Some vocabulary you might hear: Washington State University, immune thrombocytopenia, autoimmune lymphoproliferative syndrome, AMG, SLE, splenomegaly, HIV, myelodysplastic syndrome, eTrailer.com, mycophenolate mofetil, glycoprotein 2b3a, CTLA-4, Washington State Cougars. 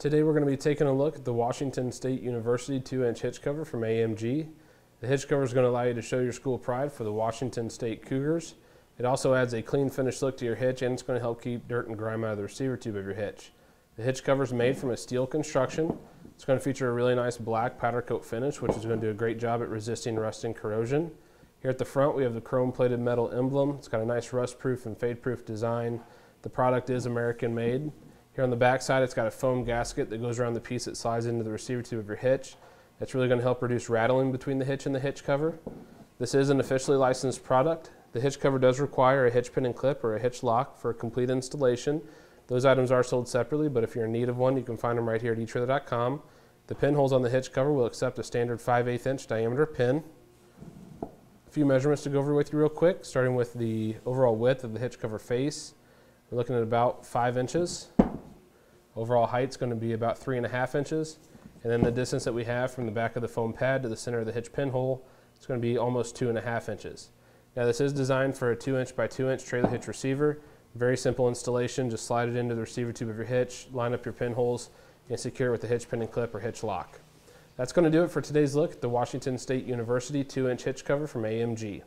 Today we're going to be taking a look at the Washington State University 2-inch hitch cover from AMG. The hitch cover is going to allow you to show your school pride for the Washington State Cougars. It also adds a clean finished look to your hitch, and it's going to help keep dirt and grime out of the receiver tube of your hitch. The hitch cover is made from a steel construction. It's going to feature a really nice black powder coat finish, which is going to do a great job at resisting rust and corrosion. Here at the front we have the chrome plated metal emblem. It's got a nice rust proof and fade proof design. The product is American made. Here on the back side, it's got a foam gasket that goes around the piece that slides into the receiver tube of your hitch. That's really going to help reduce rattling between the hitch and the hitch cover. This is an officially licensed product. The hitch cover does require a hitch pin and clip or a hitch lock for a complete installation. Those items are sold separately, but if you're in need of one, you can find them right here at eTrailer.com. The pinholes on the hitch cover will accept a standard 5/8" diameter pin. A few measurements to go over with you real quick, starting with the overall width of the hitch cover face. We're looking at about 5 inches. Overall height is going to be about 3.5 inches, and then the distance that we have from the back of the foam pad to the center of the hitch pinhole is going to be almost 2.5 inches. Now this is designed for a 2-inch by 2-inch trailer hitch receiver. Very simple installation, just slide it into the receiver tube of your hitch, line up your pinholes, and secure it with the hitch pin and clip or hitch lock. That's going to do it for today's look at the Washington State University 2-inch hitch cover from AMG.